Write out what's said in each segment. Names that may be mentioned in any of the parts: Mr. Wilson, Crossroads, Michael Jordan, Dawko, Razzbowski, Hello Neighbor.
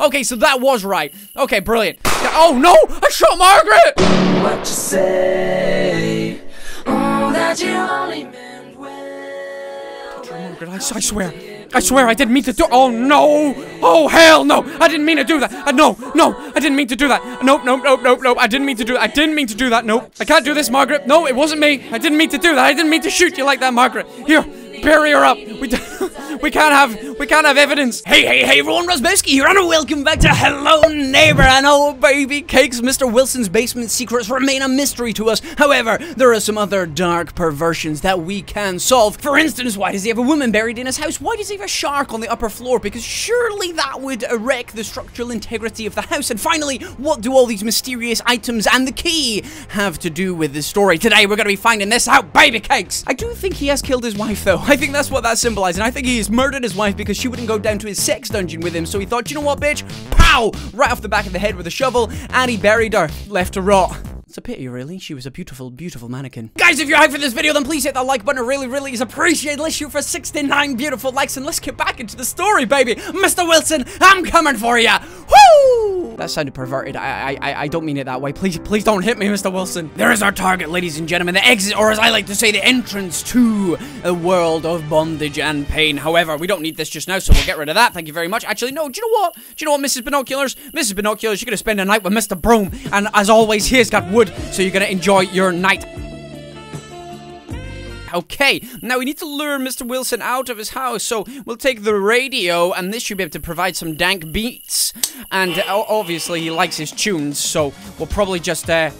Okay, so that was right. Okay, brilliant. Oh no! I shot Margaret! What you say? Oh, that you only meant well. Margaret, I swear I didn't mean to do— oh no! Oh hell no! I didn't mean to do that! No! I didn't mean to do that! Nope, I didn't mean to do that! Nope! I can't do this, Margaret! No, it wasn't me! I didn't mean to do that! I didn't mean to shoot you like that, Margaret! Here! Bury her up! We can't have evidence! Hey everyone, Razzbowski here, and welcome back to Hello Neighbor! And oh baby cakes, Mr. Wilson's basement secrets remain a mystery to us. However, there are some other dark perversions that we can solve. For instance, why does he have a woman buried in his house? Why does he have a shark on the upper floor? Because surely that would wreck the structural integrity of the house. And finally, what do all these mysterious items and the key have to do with this story? Today we're gonna be finding this out, baby cakes! I do think he has killed his wife though. I think that's what that symbolizes. I think he's murdered his wife because she wouldn't go down to his sex dungeon with him, so he thought, you know what, bitch? Pow! Right off the back of the head with a shovel, and he buried her, left to rot. It's a pity, really. She was a beautiful, beautiful mannequin. Guys, if you're hyped for this video, then please hit that like button. It really, really is appreciated. Let's shoot for 69 beautiful likes, and let's get back into the story, baby. Mr. Wilson, I'm coming for you. Woo! That sounded perverted. I don't mean it that way. Please don't hit me, Mr. Wilson. There is our target, ladies and gentlemen. The exit, or as I like to say, the entrance to a world of bondage and pain. However, we don't need this just now, so we'll get rid of that. Thank you very much. Actually, no. Do you know what? Mrs. Binoculars? Mrs. Binoculars, you're gonna spend a night with Mr. Broom, and as always, he's got wood. So you're gonna enjoy your night. Okay, now we need to lure Mr. Wilson out of his house, so we'll take the radio, and this should be able to provide some dank beats. And obviously, he likes his tunes, so we'll probably just throw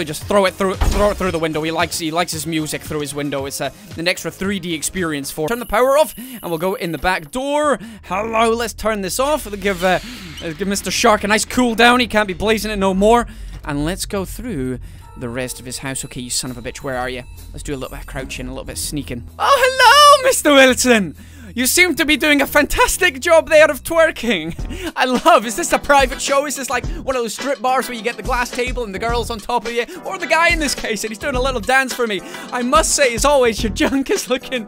it through the window. He likes his music through his window. It's an extra 3D experience for. Turn the power off, and we'll go in the back door. Hello, let's turn this off. We'll give Mr. Shark a nice cool down. He can't be blazing it no more. And let's go through the rest of his house. Okay, you son of a bitch, where are you? Let's do a little bit of crouching, a little bit of sneaking. Oh, hello, Mr. Wilson! You seem to be doing a fantastic job there of twerking. I love, is this a private show? Is this like one of those strip bars where you get the glass table and the girl's on top of you? Or the guy in this case, and he's doing a little dance for me. I must say, as always, your junk is looking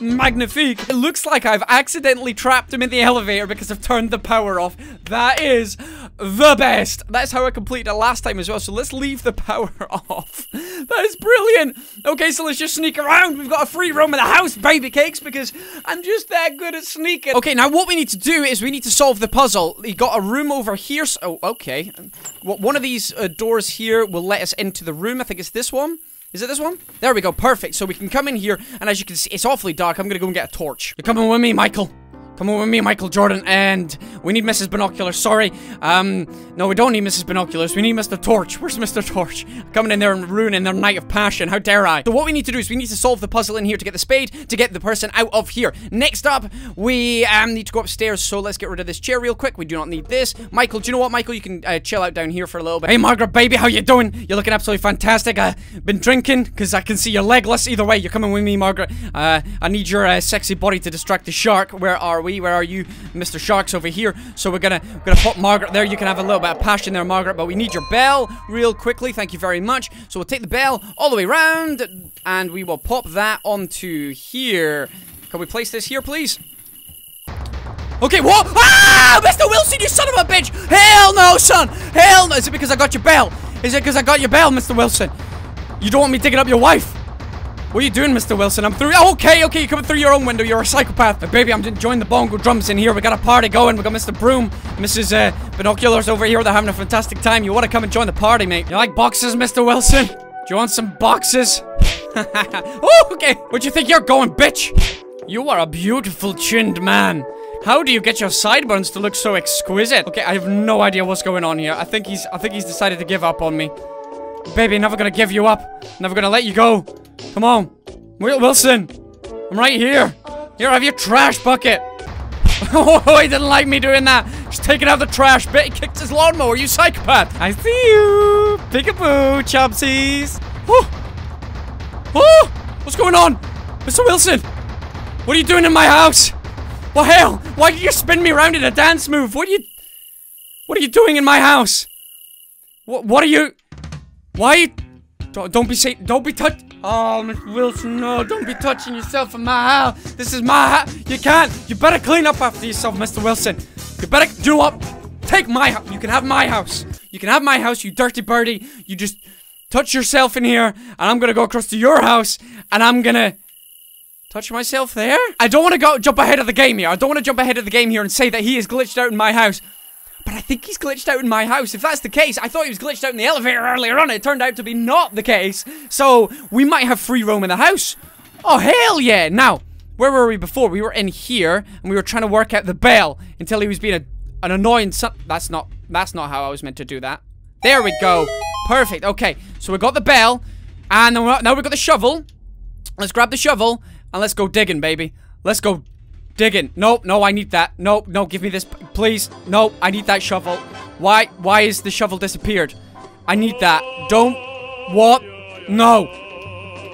magnifique. It looks like I've accidentally trapped him in the elevator because I've turned the power off. That is the best. That's how I completed it last time as well, so let's leave the power off. That is brilliant. Okay, so let's just sneak around. We've got a free roam in the house, baby cakes, because I'm just that good at sneaking. Okay, now what we need to do is we need to solve the puzzle. He got a room over here. So, oh, okay. One of these doors here will let us into the room. I think it's this one. Is it this one? There we go. Perfect. So we can come in here, and as you can see, it's awfully dark. I'm gonna go and get a torch. You're coming with me, Michael. Come on with me, Michael Jordan, and we need Mrs. Binoculars, sorry. No, we don't need Mrs. Binoculars, we need Mr. Torch. Where's Mr. Torch? Coming in there and ruining their night of passion, how dare I? So what we need to do is we need to solve the puzzle in here to get the spade, to get the person out of here. Next up, we need to go upstairs, so let's get rid of this chair real quick. We do not need this. Michael, do you know what, Michael? You can chill out down here for a little bit. Hey, Margaret, baby, how you doing? You're looking absolutely fantastic. I've been drinking, because I can see you're legless. Either way, you're coming with me, Margaret. I need your sexy body to distract the shark. Where are we? Where are you? Mr. Shark's over here. So we're gonna put Margaret there. You can have a little bit of passion there, Margaret, but we need your bell real quickly. Thank you very much. So we'll take the bell all the way around, and we will pop that onto here. Can we place this here, please? Okay, what? Ah! Mr. Wilson, you son of a bitch! Hell no, son! Hell no! Is it because I got your bell? Is it because I got your bell, Mr. Wilson? You don't want me digging up your wife? What are you doing, Mr. Wilson? I'm through— okay, you're coming through your own window, you're a psychopath. But baby, I'm enjoying the bongo drums in here, we got a party going, we got Mr. Broom, Mrs. Binoculars over here, they're having a fantastic time, you wanna come and join the party, mate? You like boxes, Mr. Wilson? Do you want some boxes? Oh, okay! Where'd you think you're going, bitch? You are a beautiful chinned man. How do you get your sideburns to look so exquisite? Okay, I have no idea what's going on here, I think he's decided to give up on me. Baby, never gonna give you up, never gonna let you go. Come on, Wilson, I'm right here. Here, have your trash bucket. Oh, he didn't like me doing that. Just taking out the trash bit. He kicked his lawnmower, you psychopath. I see you. Peekaboo, chopsies. Oh. Oh, what's going on? Mr. Wilson, what are you doing in my house? What hell? Why did you spin me around in a dance move? What are you doing in my house? What are you? Why? Don't be touched. Oh, Mr. Wilson, no, don't be touching yourself in my house. This is my house. You can't. You better clean up after yourself, Mr. Wilson. You better do up. Take my house. You can have my house. You can have my house, you dirty birdie. You just touch yourself in here, and I'm gonna go across to your house, and I'm gonna touch myself there? I don't want to go jump ahead of the game here. I don't want to jump ahead of the game here and say that he is glitched out in my house. But I think he's glitched out in my house. If that's the case, I thought he was glitched out in the elevator earlier on. It turned out to be not the case. So, we might have free roam in the house. Oh, hell yeah. Now, where were we before? We were in here, and we were trying to work out the bell until he was being an annoying son. That's not how I was meant to do that. There we go. Perfect. Okay, so we got the bell, and now we got the shovel. Let's grab the shovel. And let's go digging, baby. Let's go digging. Nope, no, I need that. Nope, no, give me this, please. Nope, I need that shovel. Why is the shovel disappeared? I need that. Don't. What? No.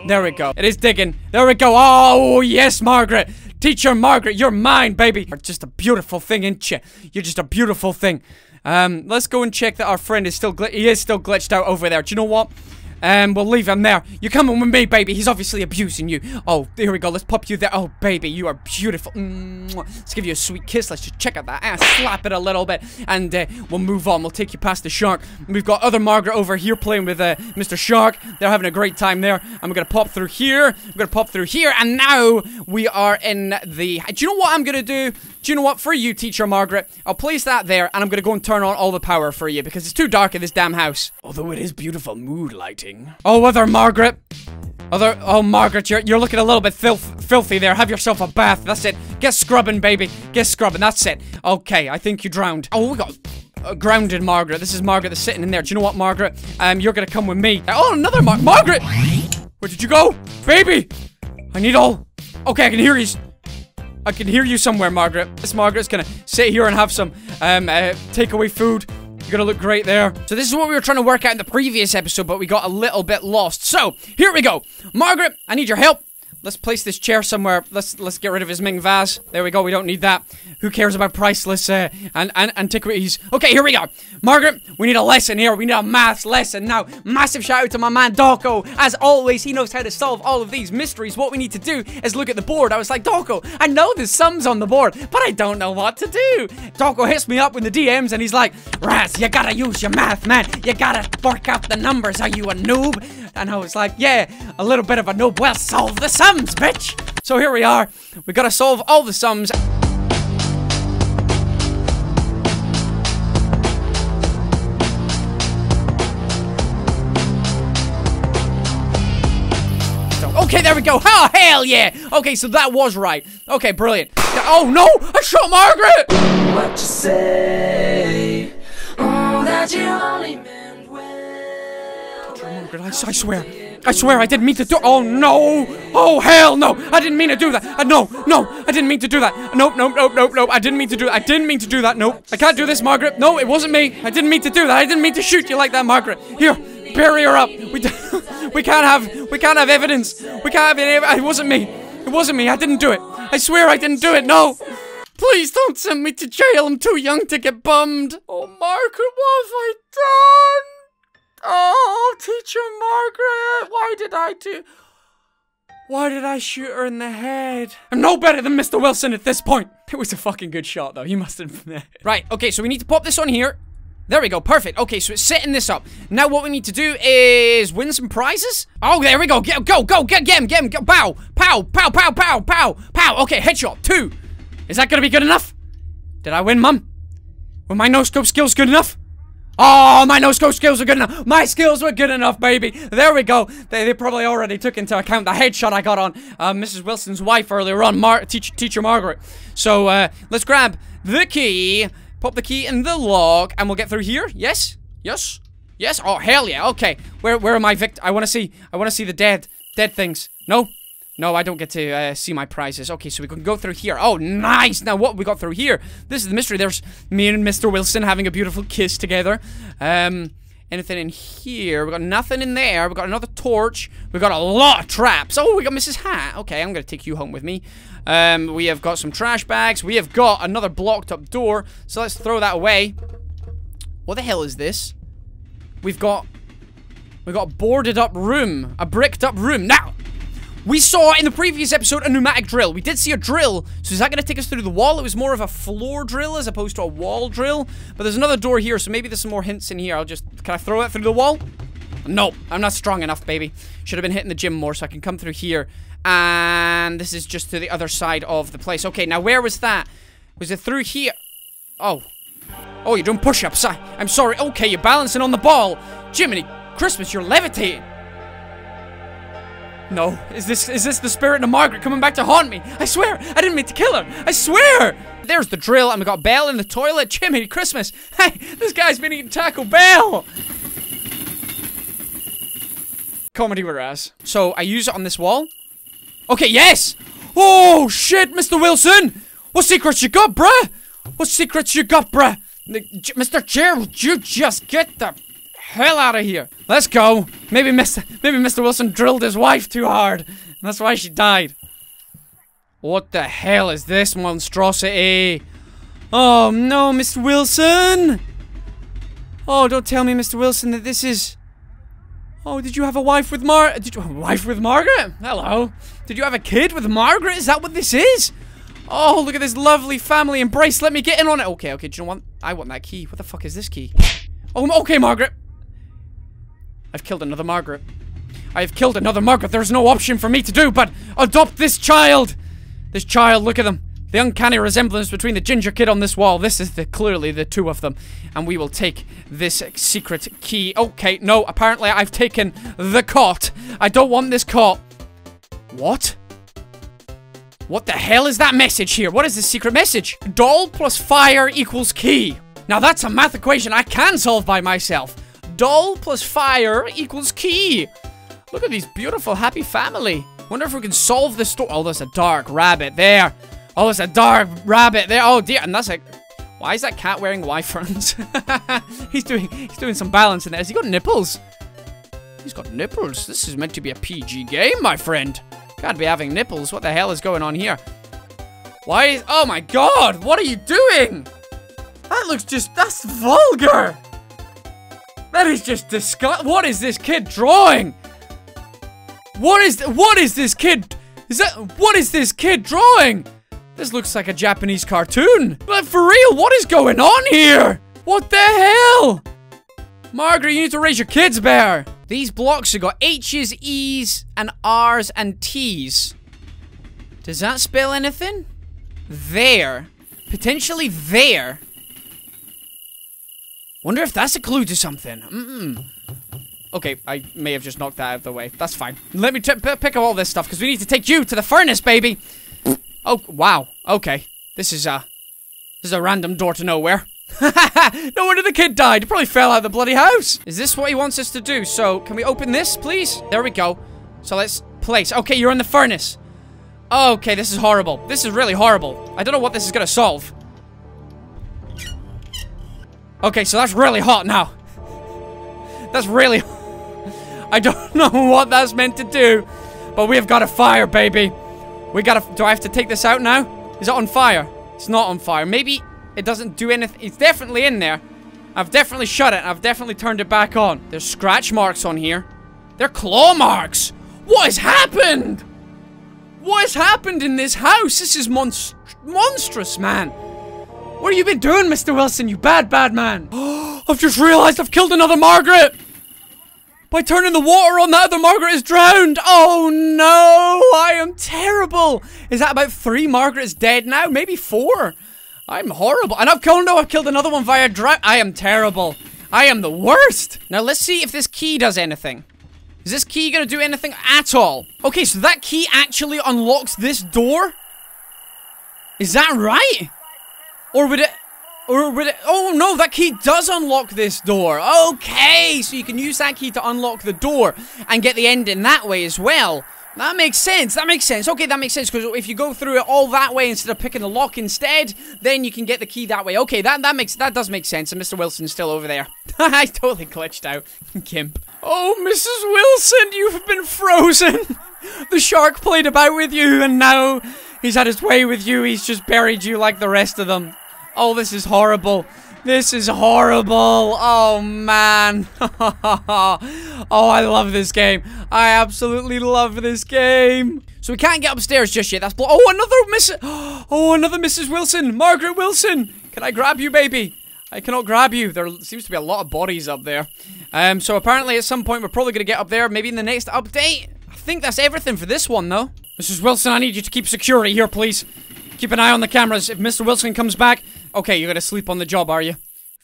There we go. It is digging. There we go. Oh, yes, Margaret. Teacher Margaret, you're mine, baby. You're just a beautiful thing, ain't you? You're just a beautiful thing. Let's go and check that our friend is still glitched out over there. Do you know what? We'll leave him there. You're coming with me, baby. He's obviously abusing you. Oh, here we go. Let's pop you there. Oh, baby, you are beautiful. Let's give you a sweet kiss. Let's just check out that ass. Slap it a little bit. And we'll move on. We'll take you past the shark. We've got other Margaret over here playing with Mr. Shark. They're having a great time there. I'm going to pop through here. I'm going to pop through here. And now we are in the... Do you know what I'm going to do? Do you know what? For you, Teacher Margaret, I'll place that there. And I'm going to go and turn on all the power for you. Because it's too dark in this damn house. Although it is beautiful mood lighting. Oh, other Margaret. Oh, Margaret, you're looking a little bit filthy there. Have yourself a bath. That's it. Get scrubbing, baby. Get scrubbing. That's it. Okay, I think you drowned. Oh, we got grounded Margaret. This is Margaret that's sitting in there. Do you know what, Margaret? You're gonna come with me. Oh, another Margaret! Where did you go? Baby! I need all... Okay, I can hear you. I can hear you somewhere, Margaret. This Margaret's gonna sit here and have some takeaway food. You're gonna look great there. So this is what we were trying to work out in the previous episode, but we got a little bit lost. So, here we go. Margaret, I need your help. Let's place this chair somewhere. Let's get rid of his Ming vase. There we go, we don't need that. Who cares about priceless and antiquities? Okay, here we go. Margaret, we need a lesson here. We need a maths lesson now. Massive shout out to my man Dawko. As always, he knows how to solve all of these mysteries. What we need to do is look at the board. I was like, Dawko, I know there's sums on the board, but I don't know what to do. Dawko hits me up in the DMs and he's like, Raz, you gotta use your math, man. You gotta work out the numbers. Are you a noob? And I was like, yeah, a little bit of a noob. Well, solve the sum. Bitch. So here we are. We gotta solve all the sums. Okay, there we go. Oh, hell yeah. Okay, so that was right. Okay, brilliant. Oh no, I shot Margaret. What you say? Oh, that you only meant well. Margaret, I swear. I swear I didn't mean to do- Oh no! Oh hell no! I didn't mean to do that! I didn't mean to do that! Nope, I didn't mean to do that! I didn't mean to do that! Nope! I can't do this, Margaret! No, it wasn't me! I didn't mean to do that! I didn't mean to shoot you like that, Margaret! Here! Bury her up! We can't have evidence! We can't have any- It wasn't me! It wasn't me! I didn't do it! I swear I didn't do it! No! Please don't send me to jail! I'm too young to get bummed! Oh, Margaret, what have I done? Oh, Teacher Margaret, why did I shoot her in the head? I'm no better than Mr. Wilson at this point. It was a fucking good shot, though. He must have... Right, okay, so we need to pop this on here. There we go, perfect. Okay, so it's setting this up. Now what we need to do is win some prizes. Oh, there we go. Get him. Go, bow, pow, pow, pow, pow, pow, pow. Okay, headshot, 2. Is that gonna be good enough? Did I win, Mum? Were my no-scope skills good enough? Oh, my no-scope skills are good enough. My skills were good enough, baby. There we go. They probably already took into account the headshot I got on Mrs. Wilson's wife earlier on, Teacher Margaret. So, let's grab the key, pop the key in the lock, and we'll get through here. Yes? Yes? Yes? Oh, hell yeah. Okay. Where are my I want to see. I want to see the dead things. No? No, I don't get to see my prizes. Okay, so we can go through here. Oh, nice! Now, what we got through here? This is the mystery. There's me and Mr. Wilson having a beautiful kiss together. Anything in here? We got nothing in there. We got another torch. We got a lot of traps. Oh, we got Mrs. Hat. Okay, I'm gonna take you home with me. We have got some trash bags. We have got another blocked up door. So let's throw that away. What the hell is this? We've got... We got a boarded up room. A bricked up room. Now, we saw in the previous episode a pneumatic drill. We did see a drill. So is that going to take us through the wall? It was more of a floor drill as opposed to a wall drill. But there's another door here. So maybe there's some more hints in here. I'll just... Can I throw it through the wall? No, I'm not strong enough, baby. Should have been hitting the gym more so I can come through here. And this is just to the other side of the place. Okay, now where was that? Was it through here? Oh. Oh, you're doing push-ups. I'm sorry. Okay, you're balancing on the ball. Jiminy Christmas, you're levitating. No. Is this the spirit of Margaret coming back to haunt me? I swear, I didn't mean to kill her. I swear. There's the drill, and we got Belle in the toilet. Jiminy Christmas. Hey, this guy's been eating Taco Bell. Comedy with Raz. So, I use it on this wall. Okay, yes! Oh, shit, Mr. Wilson! What secrets you got, bruh? What secrets you got, bruh? Mr. Gerald, you just get the hell out of here. Let's go. Maybe Mr. Wilson drilled his wife too hard. And that's why she died. What the hell is this monstrosity? Oh, no, Mr. Wilson! Oh, don't tell me, Mr. Wilson, that this is... Oh, did you have a wife with Did you have a wife with Margaret? Hello. Did you have a kid with Margaret? Is that what this is? Oh, look at this lovely family embrace. Let me get in on it. Okay, okay. Do you know what? I want that key. What the fuck is this key? Oh, okay, Margaret. I've killed another Margaret. I've killed another Margaret. There's no option for me to do but adopt this child. This child, look at them. The uncanny resemblance between the ginger kid on this wall. This is clearly the two of them. And we will take this secret key. Okay, no, apparently I've taken the cot. I don't want this cot. What? What the hell is that message here? What is this secret message? Doll plus fire equals key. Now that's a math equation I can solve by myself. Doll plus fire equals key. Look at these beautiful happy family. Wonder if we can solve this story. Oh, there's a dark rabbit there. Oh, it's a dark rabbit there. Oh, dear. And that's like... Why is that cat wearing Y-fronts? he's doing some balance in there. Has he got nipples? He's got nipples. This is meant to be a PG game, my friend. Can't be having nipples. What the hell is going on here? Why is... Oh, my God. What are you doing? That looks just... That's vulgar. That is just disgusting. What is this kid drawing? What is this kid drawing? This looks like a Japanese cartoon. But for real, what is going on here? What the hell? Margaret, you need to raise your kids better. These blocks have got H's, E's, and R's, and T's. Does that spell anything? There. Potentially there. Wonder if that's a clue to something. Okay, I may have just knocked that out of the way. That's fine. Let me pick up all this stuff, because we need to take you to the furnace, baby. Oh, wow. Okay. This is a random door to nowhere. No wonder the kid died. He probably fell out of the bloody house. Is this what he wants us to do? So, can we open this, please? There we go. So, let's place. Okay, you're in the furnace. Okay, this is horrible. This is really horrible. I don't know what this is going to solve. Okay, so that's really hot now. That's really... I don't know what that's meant to do, but we have got a fire, baby. We gotta... Do I have to take this out now? Is it on fire? It's not on fire. Maybe it doesn't do anything. It's definitely in there. I've definitely shut it. I've definitely turned it back on. There's scratch marks on here. They're claw marks. What has happened? What has happened in this house? This is monstrous, man. What have you been doing, Mr. Wilson? You bad man. I've just realized I've killed another Margaret. By turning the water on, that other Margaret is drowned. Oh, no. I am terrible. Is that about 3 Margarets dead now? Maybe 4. I'm horrible. And I've killed another one via drought. I am terrible. I am the worst. Now, let's see if this key does anything. Is this key going to do anything at all? Okay, so that key actually unlocks this door? Is that right? Or would it? Oh no, that key does unlock this door. Okay, so you can use that key to unlock the door and get the ending that way as well. That makes sense. That makes sense. Okay, that makes sense because if you go through it all that way instead of picking the lock instead, then you can get the key that way. Okay, that does make sense. And Mr. Wilson's still over there. I totally glitched out, Gimp. Oh, Mrs. Wilson, you've been frozen. The shark played about with you, and now he's had his way with you. He's just buried you like the rest of them. Oh, this is horrible. This is horrible. Oh, man. Oh, I love this game. I absolutely love this game. So we can't get upstairs just yet. That's oh, another Mrs. Wilson. Margaret Wilson. Can I grab you, baby? I cannot grab you. There seems to be a lot of bodies up there. So apparently at some point we're probably going to get up there. Maybe in the next update. I think that's everything for this one, though. Mrs. Wilson, I need you to keep security here, please. Keep an eye on the cameras. If Mr. Wilson comes back... Okay, you're gonna sleep on the job, are you?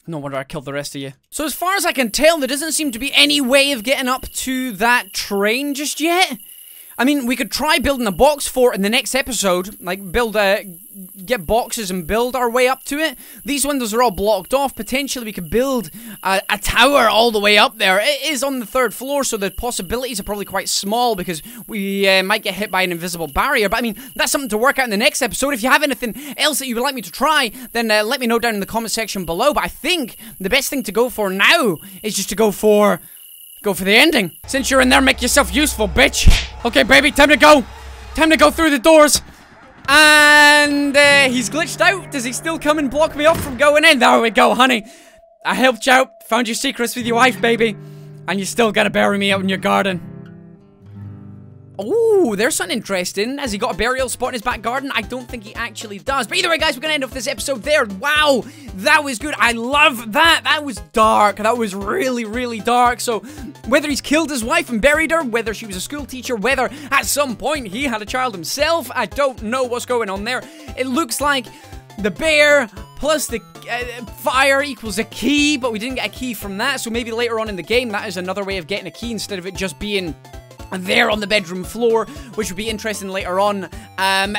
No wonder I killed the rest of you. So as far as I can tell, there doesn't seem to be any way of getting up to that train just yet. I mean, we could try building a box fort in the next episode. Like, get boxes and build our way up to it. These windows are all blocked off. Potentially, we could build a tower all the way up there. It is on the third floor, so the possibilities are probably quite small because we might get hit by an invisible barrier. But, I mean, that's something to work out in the next episode. If you have anything else that you would like me to try, then let me know down in the comment section below. But I think the best thing to go for now is just to go for the ending. Since you're in there, make yourself useful, bitch. Okay, baby, time to go. Time to go through the doors. And he's glitched out. Does he still come and block me off from going in? There we go, honey. I helped you out. Found your secrets with your wife, baby. And you still gotta bury me out in your garden. Ooh, there's something interesting. Has he got a burial spot in his back garden? I don't think he actually does. But either way, guys, we're going to end off this episode there. Wow, that was good. I love that. That was dark. That was really, really dark. So whether he's killed his wife and buried her, whether she was a school teacher, whether at some point he had a child himself, I don't know what's going on there. It looks like the bear plus the fire equals a key, but we didn't get a key from that. So maybe later on in the game, that is another way of getting a key instead of it just being... there on the bedroom floor, which would be interesting later on.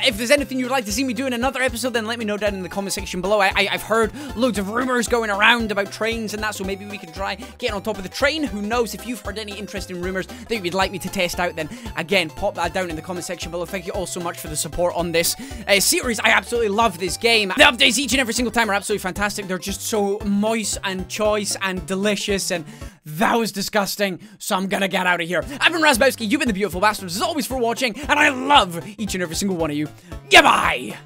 If there's anything you'd like to see me do in another episode, then let me know down in the comment section below. I've heard loads of rumors going around about trains and that, so maybe we can try getting on top of the train. Who knows? If you've heard any interesting rumors that you'd like me to test out, then again, pop that down in the comment section below. Thank you all so much for the support on this series. I absolutely love this game. The updates each and every single time are absolutely fantastic. They're just so moist and choice and delicious, and that was disgusting, so I'm gonna get out of here. I've been Razzbowski, you've been the beautiful bastards, as always, for watching, and I love each and every single one of you. Goodbye!